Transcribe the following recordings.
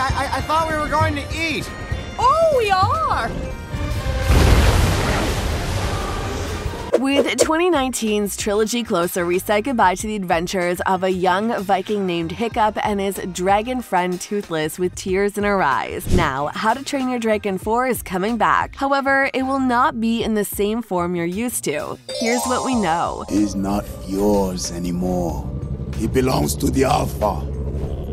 Hey, I thought we were going to eat. Oh, we are. With 2019's trilogy closer, we say goodbye to the adventures of a young Viking named Hiccup and his dragon friend Toothless with tears in her eyes. Now, How to Train Your Dragon 4 is coming back. However, it will not be in the same form you're used to. Here's what we know. He's not yours anymore. He belongs to the Alpha.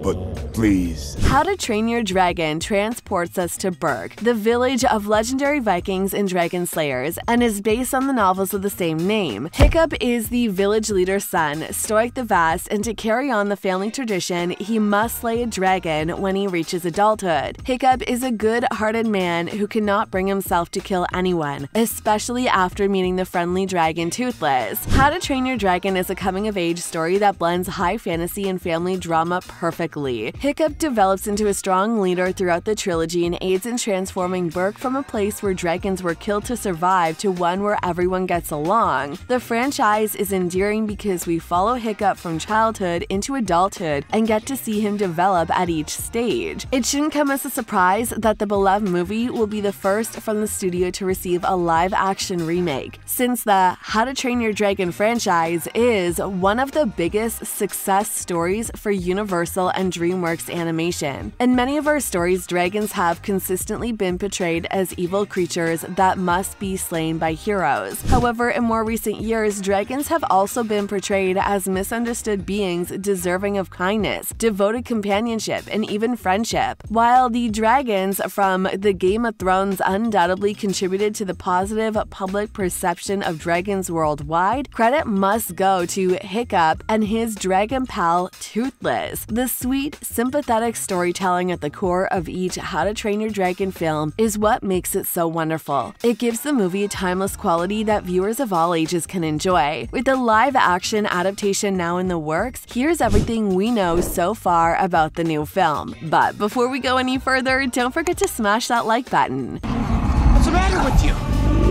But please. How to Train Your Dragon transports us to Berk, the village of legendary Vikings and dragon slayers, and is based on the novels of the same name. Hiccup is the village leader's son, Stoick the Vast, and to carry on the family tradition, he must slay a dragon when he reaches adulthood. Hiccup is a good-hearted man who cannot bring himself to kill anyone, especially after meeting the friendly dragon Toothless. How to Train Your Dragon is a coming-of-age story that blends high fantasy and family drama perfectly. Hiccup develops into a strong leader throughout the trilogy and aids in transforming Berk from a place where dragons were killed to survive to one where everyone gets along. The franchise is endearing because we follow Hiccup from childhood into adulthood and get to see him develop at each stage. It shouldn't come as a surprise that the beloved movie will be the first from the studio to receive a live-action remake, since the How to Train Your Dragon franchise is one of the biggest success stories for Universal and DreamWorks animation. In many of our stories, dragons have consistently been portrayed as evil creatures that must be slain by heroes. However, in more recent years, dragons have also been portrayed as misunderstood beings deserving of kindness, devoted companionship, and even friendship. While the dragons from the Game of Thrones undoubtedly contributed to the positive public perception of dragons worldwide, credit must go to Hiccup and his dragon pal Toothless. The sweet, sympathetic storytelling at the core of each How to Train Your Dragon film is what makes it so wonderful. It gives the movie a timeless quality that viewers of all ages can enjoy. With the live-action adaptation now in the works, here's everything we know so far about the new film. But before we go any further, don't forget to smash that like button. What's the matter with you?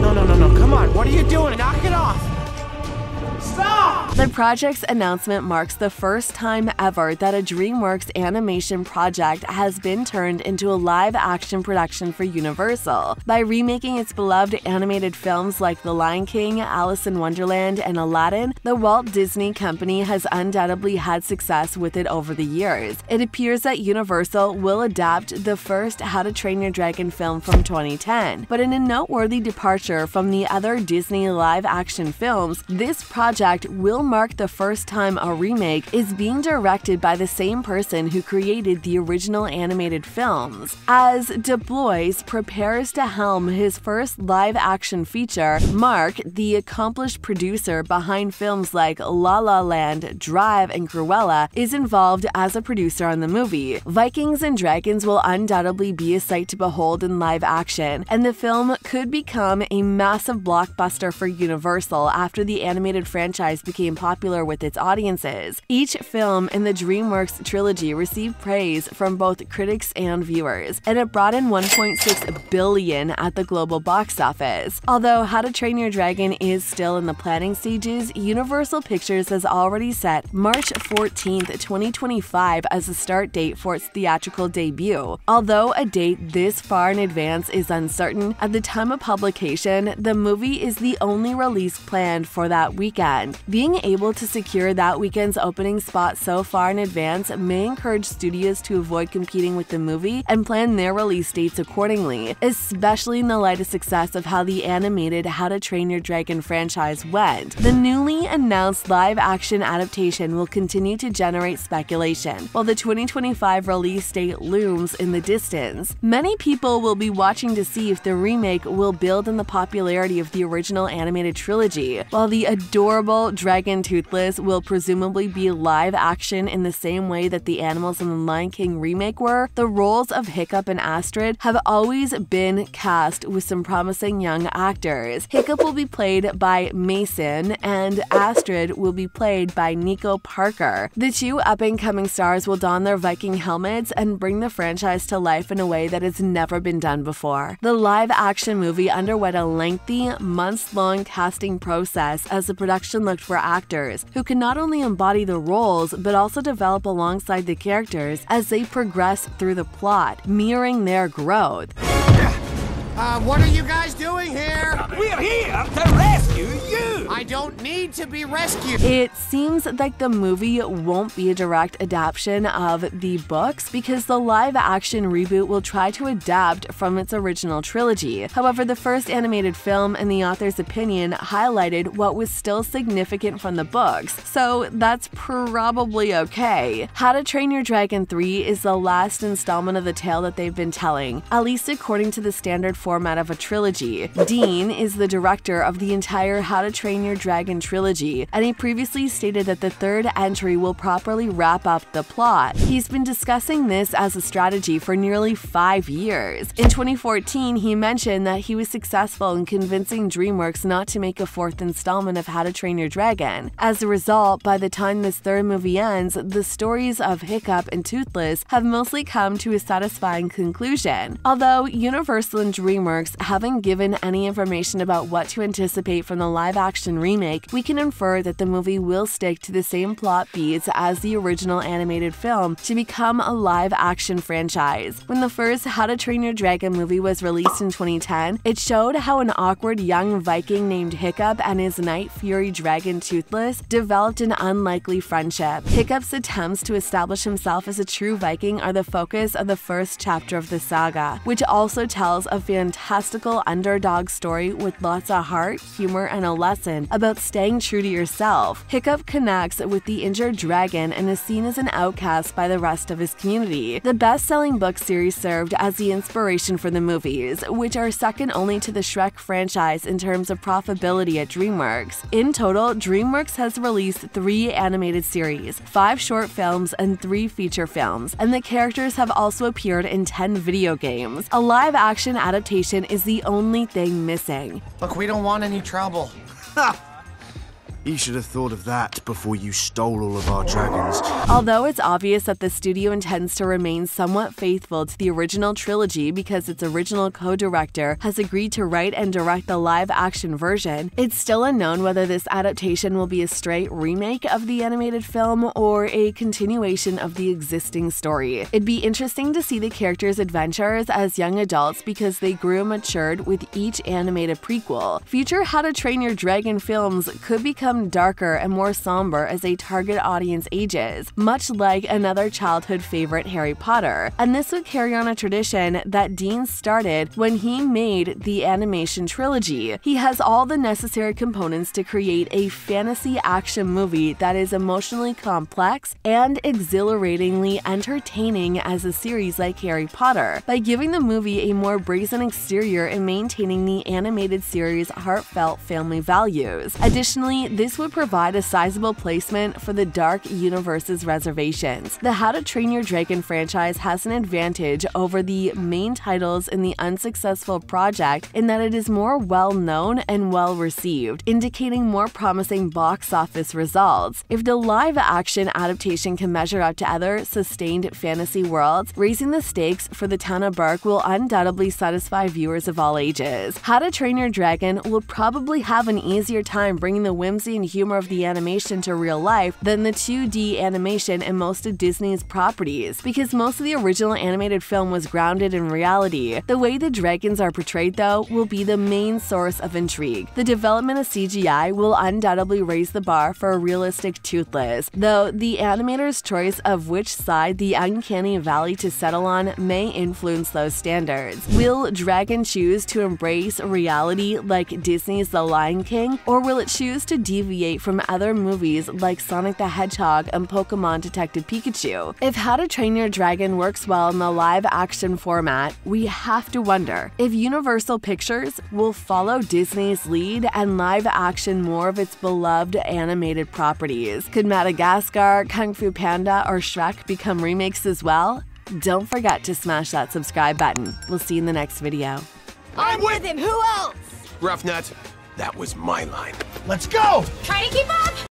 No, come on, what are you doing? Knock it off! Stop! The project's announcement marks the first time ever that a DreamWorks animation project has been turned into a live-action production for Universal. By remaking its beloved animated films like The Lion King, Alice in Wonderland, and Aladdin, the Walt Disney Company has undoubtedly had success with it over the years. It appears that Universal will adapt the first How to Train Your Dragon film from 2010. But in a noteworthy departure from the other Disney live-action films, this project will mark the first time a remake is being directed by the same person who created the original animated films. As DeBlois prepares to helm his first live-action feature, Mark, the accomplished producer behind films like La La Land, Drive, and Cruella, is involved as a producer on the movie. Vikings and Dragons will undoubtedly be a sight to behold in live action, and the film could become a massive blockbuster for Universal after the animated franchise became popular with its audiences. Each film in the DreamWorks trilogy received praise from both critics and viewers, and it brought in $1.6 billion at the global box office. Although How to Train Your Dragon is still in the planning stages, Universal Pictures has already set March 14, 2025 as the start date for its theatrical debut. Although a date this far in advance is uncertain, at the time of publication, the movie is the only release planned for that weekend. Being able to secure that weekend's opening spot so far in advance may encourage studios to avoid competing with the movie and plan their release dates accordingly, especially in the light of success of how the animated How to Train Your Dragon franchise went. The newly announced live-action adaptation will continue to generate speculation, while the 2025 release date looms in the distance. Many people will be watching to see if the remake will build on the popularity of the original animated trilogy, while the adorable dragon Toothless will presumably be live action in the same way that the animals in the Lion King remake were. The roles of Hiccup and Astrid have always been cast with some promising young actors. Hiccup will be played by Mason, and Astrid will be played by Nico Parker. The two up-and-coming stars will don their Viking helmets and bring the franchise to life in a way that has never been done before. The live action movie underwent a lengthy, months-long casting process as the production often looked for actors who could not only embody the roles but also develop alongside the characters as they progress through the plot, mirroring their growth. What are you guys doing here? We're here to rescue you! I don't need to be rescued! It seems like the movie won't be a direct adaptation of the books because the live-action reboot will try to adapt from its original trilogy. However, the first animated film, in the author's opinion, highlighted what was still significant from the books, so that's probably okay. How to Train Your Dragon 3 is the last installment of the tale that they've been telling, at least according to the standard format of a trilogy. Dean is the director of the entire How to Train Your Dragon trilogy, and he previously stated that the third entry will properly wrap up the plot. He's been discussing this as a strategy for nearly 5 years. In 2014, he mentioned that he was successful in convincing DreamWorks not to make a fourth installment of How to Train Your Dragon. As a result, by the time this third movie ends, the stories of Hiccup and Toothless have mostly come to a satisfying conclusion. Although Universal and DreamWorks haven't given any information about what to anticipate from the live-action remake, we can infer that the movie will stick to the same plot beats as the original animated film to become a live-action franchise. When the first How to Train Your Dragon movie was released in 2010, it showed how an awkward young Viking named Hiccup and his Night Fury dragon Toothless developed an unlikely friendship. Hiccup's attempts to establish himself as a true Viking are the focus of the first chapter of the saga, which also tells a fantastical underdog story with lots of heart, humor, and a lesson about staying true to yourself. Hiccup connects with the injured dragon and is seen as an outcast by the rest of his community. The best-selling book series served as the inspiration for the movies, which are second only to the Shrek franchise in terms of profitability at DreamWorks. In total, DreamWorks has released 3 animated series, 5 short films, and 3 feature films, and the characters have also appeared in 10 video games. A live-action adaptation is the only thing missing. Look, we don't want any trouble. Ha! You should have thought of that before you stole all of our dragons. Although it's obvious that the studio intends to remain somewhat faithful to the original trilogy because its original co-director has agreed to write and direct the live-action version, it's still unknown whether this adaptation will be a straight remake of the animated film or a continuation of the existing story. It'd be interesting to see the characters' adventures as young adults because they grew and matured with each animated prequel. Future How to Train Your Dragon films could become darker and more somber as a target audience ages, much like another childhood favorite, Harry Potter. And this would carry on a tradition that Dean started when he made the animation trilogy. He has all the necessary components to create a fantasy action movie that is emotionally complex and exhilaratingly entertaining as a series like Harry Potter. By giving the movie a more brazen exterior and maintaining the animated series' heartfelt family values. Additionally, this would provide a sizable placement for the Dark Universe's reservations. The How to Train Your Dragon franchise has an advantage over the main titles in the unsuccessful project in that it is more well-known and well-received, indicating more promising box office results. If the live-action adaptation can measure up to other sustained fantasy worlds, raising the stakes for the town of Berk will undoubtedly satisfy viewers of all ages. How to Train Your Dragon will probably have an easier time bringing the whimsy and humor of the animation to real life than the 2D animation in most of Disney's properties. Because most of the original animated film was grounded in reality, the way the dragons are portrayed, though, will be the main source of intrigue. The development of CGI will undoubtedly raise the bar for a realistic Toothless, though the animator's choice of which side the uncanny valley to settle on may influence those standards. Will Dragon choose to embrace reality like Disney's The Lion King, or will it choose to deviate from other movies like Sonic the Hedgehog and Pokemon Detective Pikachu? If How to Train Your Dragon works well in the live-action format, we have to wonder if Universal Pictures will follow Disney's lead and live-action more of its beloved animated properties. Could Madagascar, Kung Fu Panda, or Shrek become remakes as well? Don't forget to smash that subscribe button. We'll see you in the next video. I'm with him! Who else? Gruffnut. That was my line. Let's go! Try to keep up!